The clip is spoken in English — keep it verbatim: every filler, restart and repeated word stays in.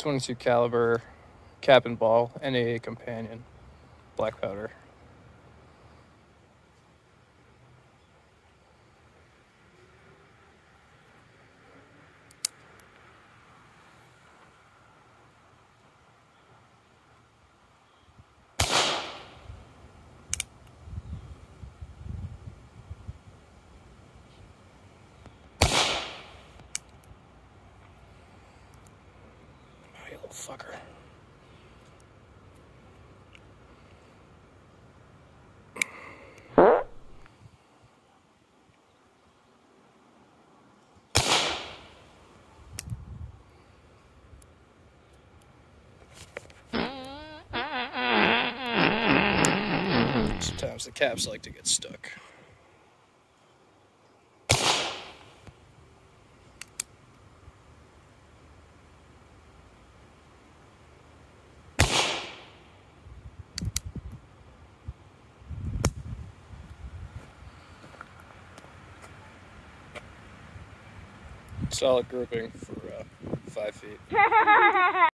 twenty-two caliber cap and ball N A A Companion black powder. Fucker. Sometimes the caps like to get stuck. Solid grouping for uh, five feet.